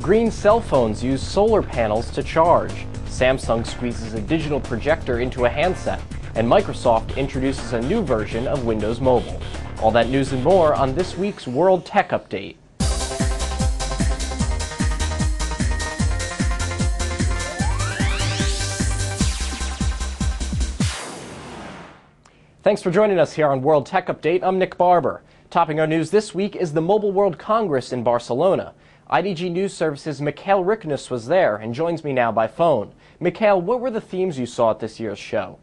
Green cell phones use solar panels to charge. Samsung squeezes a digital projector into a handset. And Microsoft introduces a new version of Windows Mobile. All that news and more on this week's World Tech Update. Thanks for joining us here on World Tech Update. I'm Nick Barber. Topping our news this week is the Mobile World Congress in Barcelona. IDG News Service's Mikael Ricknäs was there and joins me now by phone. Mikael, what were the themes you saw at this year's show?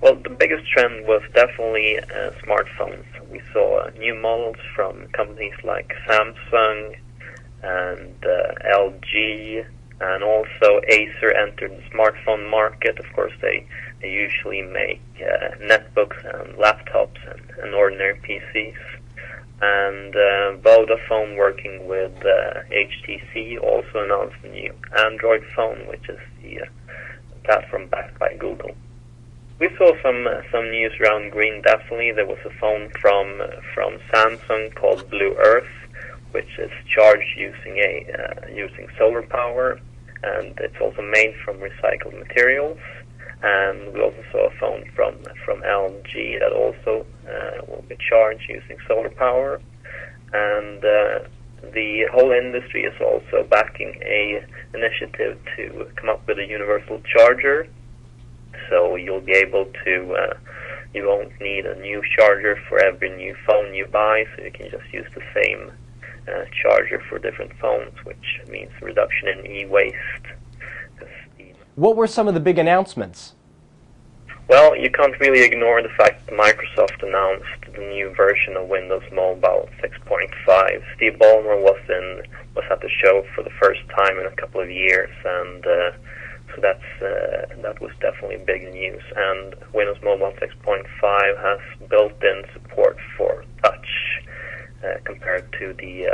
Well, the biggest trend was definitely smartphones. We saw new models from companies like Samsung and LG, and also Acer entered the smartphone market. Of course, they usually make netbooks and laptops and ordinary PCs. And Vodafone, working with HTC, also announced the new Android phone, which is the platform backed by Google. We saw some news around Green Destiny. There was a phone from Samsung called Blue Earth, which is charged using using solar power, and it's also made from recycled materials. And we also saw a phone from LG that also will be charged using solar power. And the whole industry is also backing a initiative to come up with a universal charger. So you'll be able to, you won't need a new charger for every new phone you buy, so you can just use the same charger for different phones, which means reduction in e-waste. What were some of the big announcements? Well, you can't really ignore the fact that Microsoft announced the new version of Windows Mobile 6.5. Steve Ballmer was at the show for the first time in a couple of years, and so that was definitely big news. And Windows Mobile 6.5 has built-in support for touch compared to the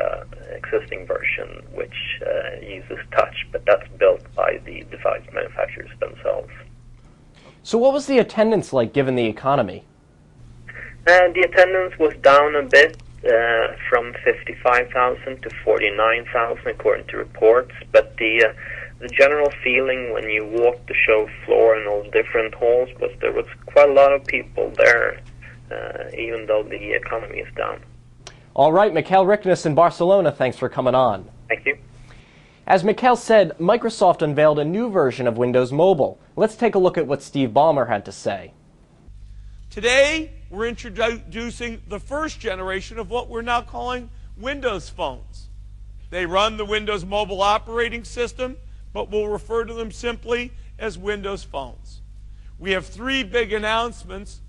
existing version, which uses touch, but that's built by the device manufacturers themselves. So what was the attendance like given the economy? The attendance was down a bit, from 55,000 to 49,000 according to reports, but the general feeling when you walked the show floor in all different halls was there was quite a lot of people there, even though the economy is down. All right, Mikael Ricknäs in Barcelona, thanks for coming on. Thank you. As Mikael said, Microsoft unveiled a new version of Windows Mobile. Let's take a look at what Steve Ballmer had to say. Today, we're introducing the first generation of what we're now calling Windows phones. They run the Windows Mobile operating system, but we'll refer to them simply as Windows phones. We have three big announcements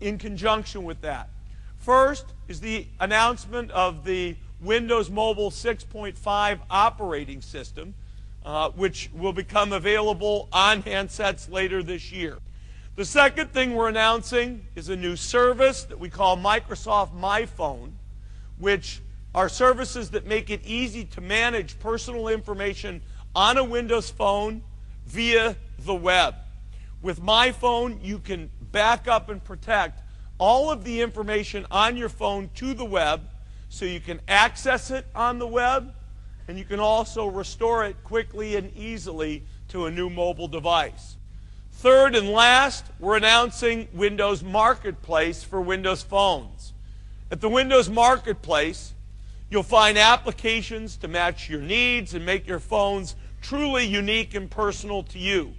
in conjunction with that. First is the announcement of the Windows Mobile 6.5 operating system, which will become available on handsets later this year. The second thing we're announcing is a new service that we call Microsoft MyPhone, which are services that make it easy to manage personal information on a Windows phone via the web. With MyPhone, you can back up and protect all of the information on your phone to the web, so you can access it on the web, and you can also restore it quickly and easily to a new mobile device. Third and last, we're announcing Windows Marketplace for Windows phones. At the Windows Marketplace, you'll find applications to match your needs and make your phones truly unique and personal to you.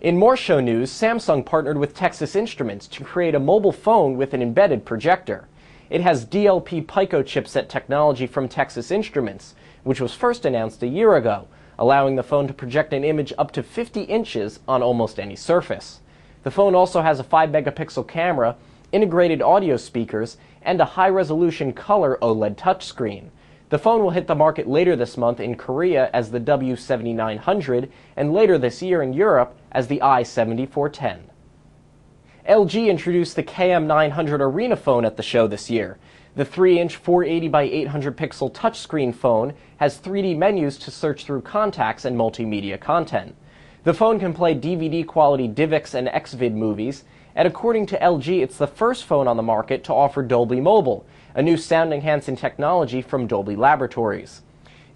In more show news, Samsung partnered with Texas Instruments to create a mobile phone with an embedded projector. It has DLP Pico chipset technology from Texas Instruments, which was first announced a year ago, allowing the phone to project an image up to 50 inches on almost any surface. The phone also has a 5-megapixel camera, integrated audio speakers, and a high-resolution color OLED touchscreen. The phone will hit the market later this month in Korea as the W7900, and later this year in Europe as the i7410. LG introduced the KM900 Arena phone at the show this year. The 3-inch 480x800-pixel touchscreen phone has 3D menus to search through contacts and multimedia content. The phone can play DVD-quality DivX and XVID movies, and according to LG, it's the first phone on the market to offer Dolby Mobile, a new sound-enhancing technology from Dolby Laboratories.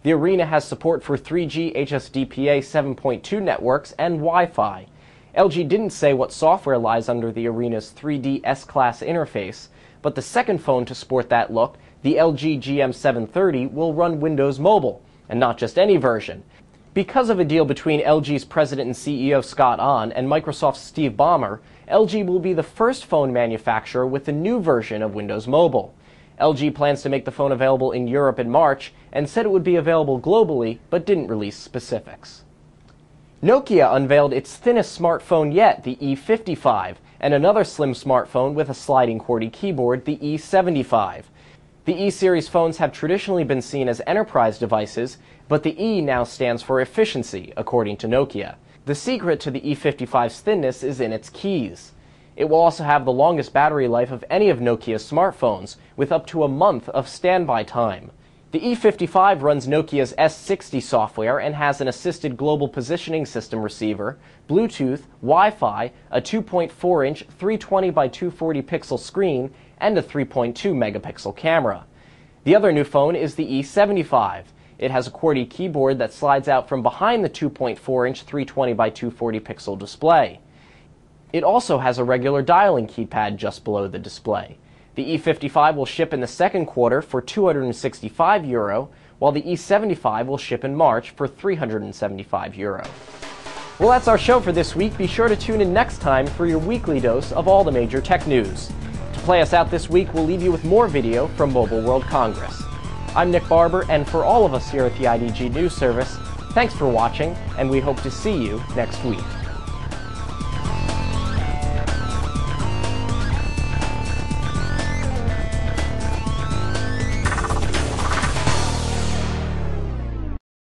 The Arena has support for 3G HSDPA 7.2 networks and Wi-Fi. LG didn't say what software lies under the Arena's 3D S-Class interface, but the second phone to sport that look, the LG GM730, will run Windows Mobile, and not just any version. Because of a deal between LG's president and CEO Scott Ahn and Microsoft's Steve Ballmer, LG will be the first phone manufacturer with a new version of Windows Mobile. LG plans to make the phone available in Europe in March and said it would be available globally, but didn't release specifics. Nokia unveiled its thinnest smartphone yet, the E55, and another slim smartphone with a sliding QWERTY keyboard, the E75. The E-series phones have traditionally been seen as enterprise devices, but the E now stands for efficiency, according to Nokia. The secret to the E55's thinness is in its keys. It will also have the longest battery life of any of Nokia's smartphones, with up to a month of standby time. The E55 runs Nokia's S60 software and has an assisted global positioning system receiver, Bluetooth, Wi-Fi, a 2.4-inch 320x240-pixel screen, and a 3.2-megapixel camera. The other new phone is the E75. It has a QWERTY keyboard that slides out from behind the 2.4-inch 320x240-pixel display. It also has a regular dialing keypad just below the display. The E55 will ship in the second quarter for €265, while the E75 will ship in March for €375. Well, that's our show for this week. Be sure to tune in next time for your weekly dose of all the major tech news. To play us out this week, we'll leave you with more video from Mobile World Congress. I'm Nick Barber, and for all of us here at the IDG News Service, thanks for watching, and we hope to see you next week.